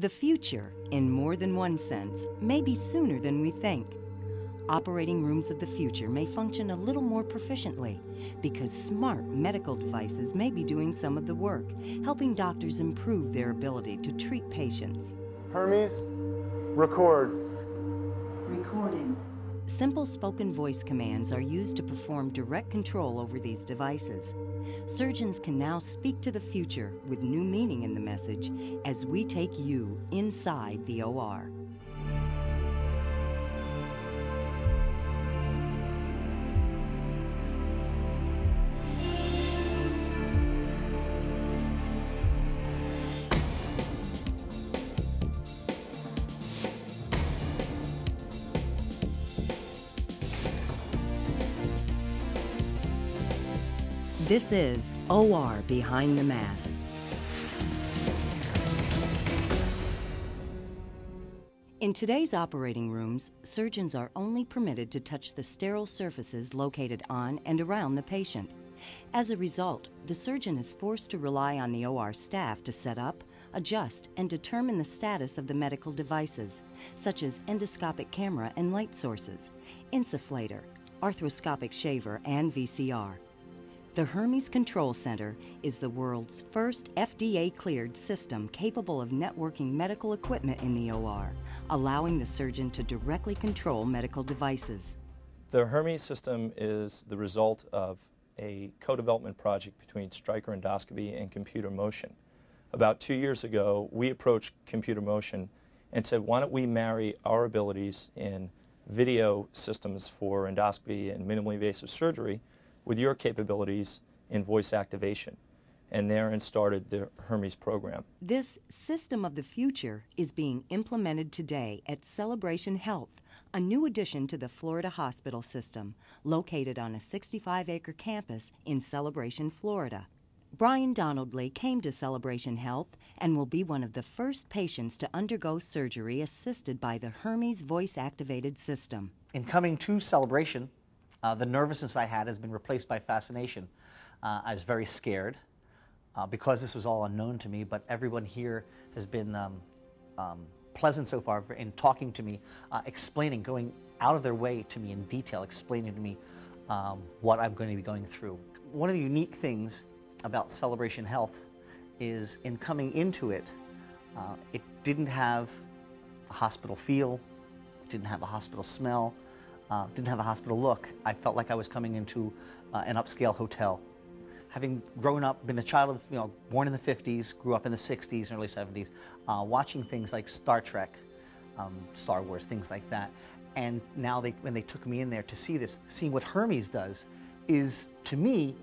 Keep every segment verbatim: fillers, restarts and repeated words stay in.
The future, in more than one sense, may be sooner than we think. Operating rooms of the future may function a little more proficiently because smart medical devices may be doing some of the work, helping doctors improve their ability to treat patients. Hermes, record. Recording. Simple spoken voice commands are used to perform direct control over these devices. Surgeons can now speak to the future with new meaning in the message as we take you inside the O R. This is O R Behind the Mask. In today's operating rooms, surgeons are only permitted to touch the sterile surfaces located on and around the patient. As a result, the surgeon is forced to rely on the O R staff to set up, adjust, and determine the status of the medical devices, such as endoscopic camera and light sources, insufflator, arthroscopic shaver, and V C R. The Hermes Control Center is the world's first F D A-cleared system capable of networking medical equipment in the O R, allowing the surgeon to directly control medical devices. The Hermes system is the result of a co-development project between Stryker Endoscopy and Computer Motion. About two years ago, we approached Computer Motion and said, why don't we marry our abilities in video systems for endoscopy and minimally invasive surgery with your capabilities in voice activation. And therein started the Hermes program. This system of the future is being implemented today at Celebration Health, a new addition to the Florida Hospital system, located on a sixty-five acre campus in Celebration, Florida. Brian Donald Lee came to Celebration Health and will be one of the first patients to undergo surgery assisted by the Hermes voice-activated system. In coming to Celebration, Uh, the nervousness I had has been replaced by fascination. Uh, I was very scared uh, because this was all unknown to me, but everyone here has been um, um, pleasant so far in talking to me, uh, explaining, going out of their way to me in detail, explaining to me um, what I'm going to be going through. One of the unique things about Celebration Health is in coming into it, uh, it didn't have a hospital feel, didn't have a hospital smell. Uh, didn't have a hospital look. I felt like I was coming into uh, an upscale hotel. Having grown up, been a child of, you know, born in the fifties, grew up in the sixties and early seventies, uh, watching things like Star Trek, um, Star Wars, things like that. And now they, when they took me in there to see this, seeing what Hermes does is, to me,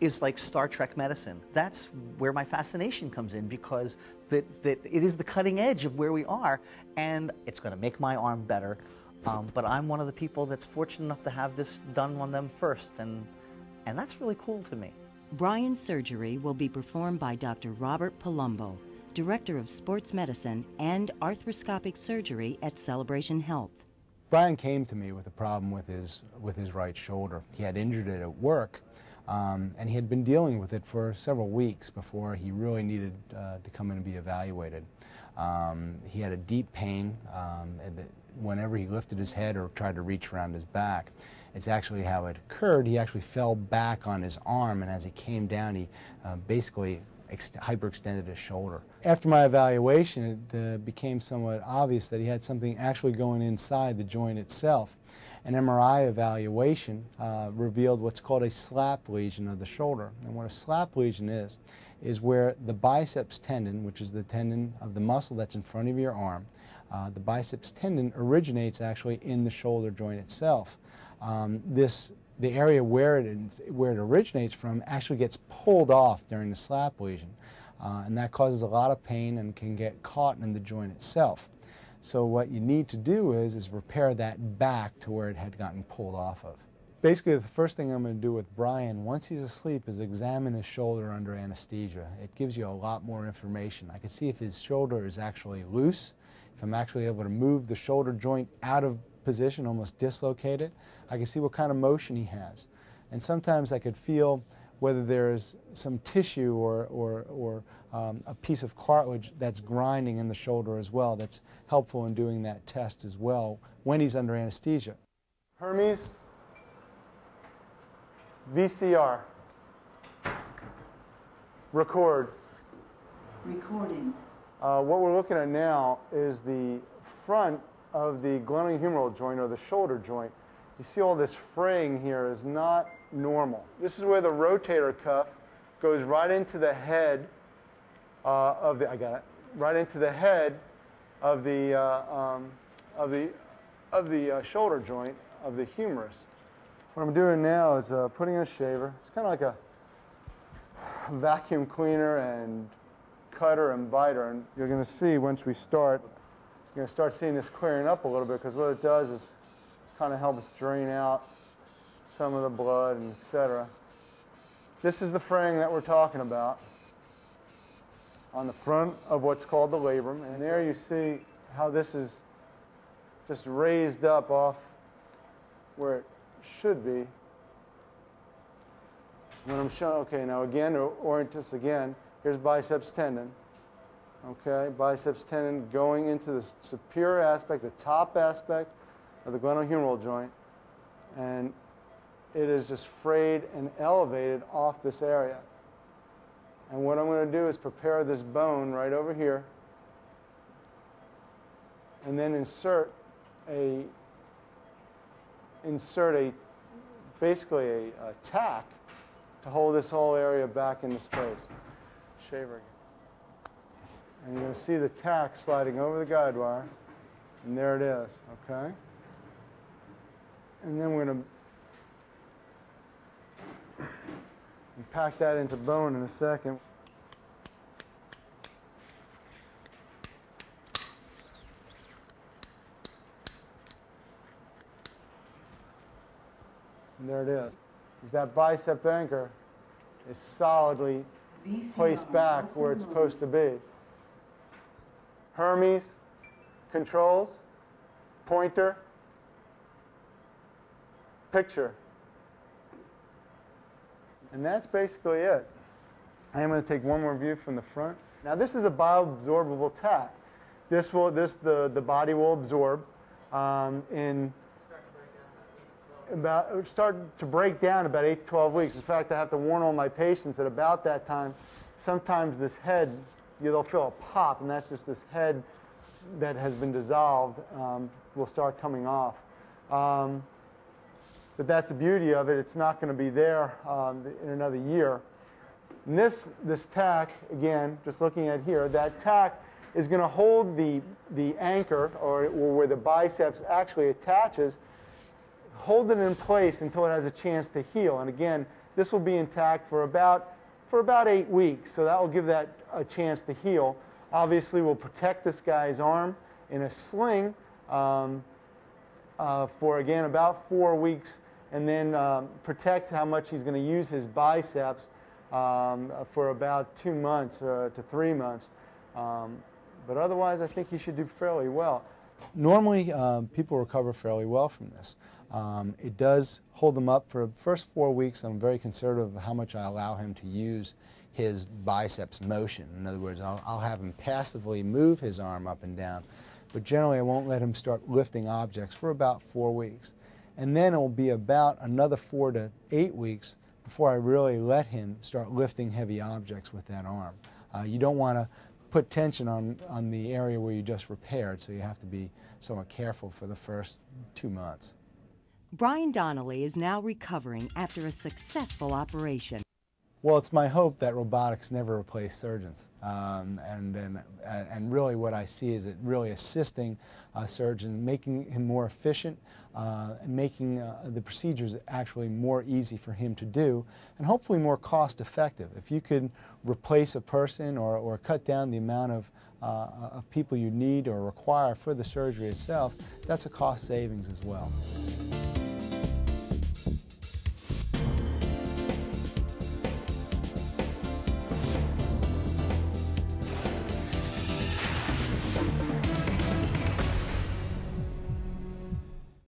is like Star Trek medicine. That's where my fascination comes in, because that, that it is the cutting edge of where we are, and it's gonna make my arm better. Um, but I'm one of the people that's fortunate enough to have this done on them first, and, and that's really cool to me. Brian's surgery will be performed by Doctor Robert Palumbo, Director of Sports Medicine and Arthroscopic Surgery at Celebration Health. Brian came to me with a problem with his, with his right shoulder. He had injured it at work, um, and he had been dealing with it for several weeks before he really needed uh, to come in and be evaluated. Um, he had a deep pain um, and the, whenever he lifted his head or tried to reach around his back. It's actually how it occurred. He actually fell back on his arm, and as he came down, he uh, basically hyperextended his shoulder. After my evaluation, it uh, became somewhat obvious that he had something actually going inside the joint itself. An M R I evaluation uh, revealed what's called a SLAP lesion of the shoulder. And what a SLAP lesion is, is where the biceps tendon, which is the tendon of the muscle that's in front of your arm, Uh, the biceps tendon originates actually in the shoulder joint itself. Um, this, the area where it, is, where it originates from actually gets pulled off during the SLAP lesion, uh, and that causes a lot of pain and can get caught in the joint itself. So what you need to do is, is repair that back to where it had gotten pulled off of. Basically, the first thing I'm going to do with Brian once he's asleep is examine his shoulder under anesthesia. It gives you a lot more information. I can see if his shoulder is actually loose. If I'm actually able to move the shoulder joint out of position, almost dislocate it, I can see what kind of motion he has. And sometimes I could feel whether there's some tissue or, or, or um, a piece of cartilage that's grinding in the shoulder as well. That's helpful in doing that test as well when he's under anesthesia. Hermes, V C R, record. Recording. Uh, what we're looking at now is the front of the glenohumeral joint or the shoulder joint. You see all this fraying here is not normal. This is where the rotator cuff goes right into the head uh, of the. I got it. Right into the head of the uh, um, of the of the uh, shoulder joint of the humerus. What I'm doing now is uh, putting in a shaver. It's kind of like a vacuum cleaner and cutter and biter, and you're going to see once we start, you're going to start seeing this clearing up a little bit because what it does is kind of helps drain out some of the blood and et cetera. This is the fraying that we're talking about on the front of what's called the labrum, and there you see how this is just raised up off where it should be. When I'm showing, okay, now again, orient this again. Here's biceps tendon. Okay, biceps tendon going into the superior aspect, the top aspect of the glenohumeral joint, and it is just frayed and elevated off this area. And what I'm going to do is prepare this bone right over here and then insert a insert a basically a, a tack to hold this whole area back into space. Shavering. And you're going to see the tack sliding over the guide wire, and there it is, okay? And then we're going to pack that into bone in a second. And there it is. Because that bicep anchor is solidly placed back where it's supposed to be. Hermes, controls, pointer, picture. And that's basically it. I am going to take one more view from the front. Now this is a bioabsorbable tack. This will, this the, the body will absorb um, in about, it started to break down about eight to twelve weeks. In fact, I have to warn all my patients that about that time, sometimes this head, you know, they'll feel a pop, and that's just this head that has been dissolved um, will start coming off. Um, but that's the beauty of it. It's not going to be there um, in another year. And this, this tack, again, just looking at here, that tack is going to hold the, the anchor, or, or where the biceps actually attaches, hold it in place until it has a chance to heal. And again, this will be intact for about, for about eight weeks. So that will give that a chance to heal. Obviously, we'll protect this guy's arm in a sling um, uh, for, again, about four weeks, and then um, protect how much he's going to use his biceps um, for about two months uh, to three months. Um, but otherwise, I think he should do fairly well. Normally, uh, people recover fairly well from this. Um, it does hold them up for the first four weeks. I'm very conservative of how much I allow him to use his biceps motion. In other words, I'll, I'll have him passively move his arm up and down, but generally I won't let him start lifting objects for about four weeks. And then it'll be about another four to eight weeks before I really let him start lifting heavy objects with that arm. Uh, you don't want to put tension on, on the area where you just repaired, so you have to be somewhat careful for the first two months. Brian Donald Lee is now recovering after a successful operation. Well, it's my hope that robotics never replace surgeons. Um, and, and, and really what I see is it really assisting a surgeon, making him more efficient, uh, and making uh, the procedures actually more easy for him to do, and hopefully more cost effective. If you could replace a person or, or cut down the amount of, uh, of people you need or require for the surgery itself, that's a cost savings as well.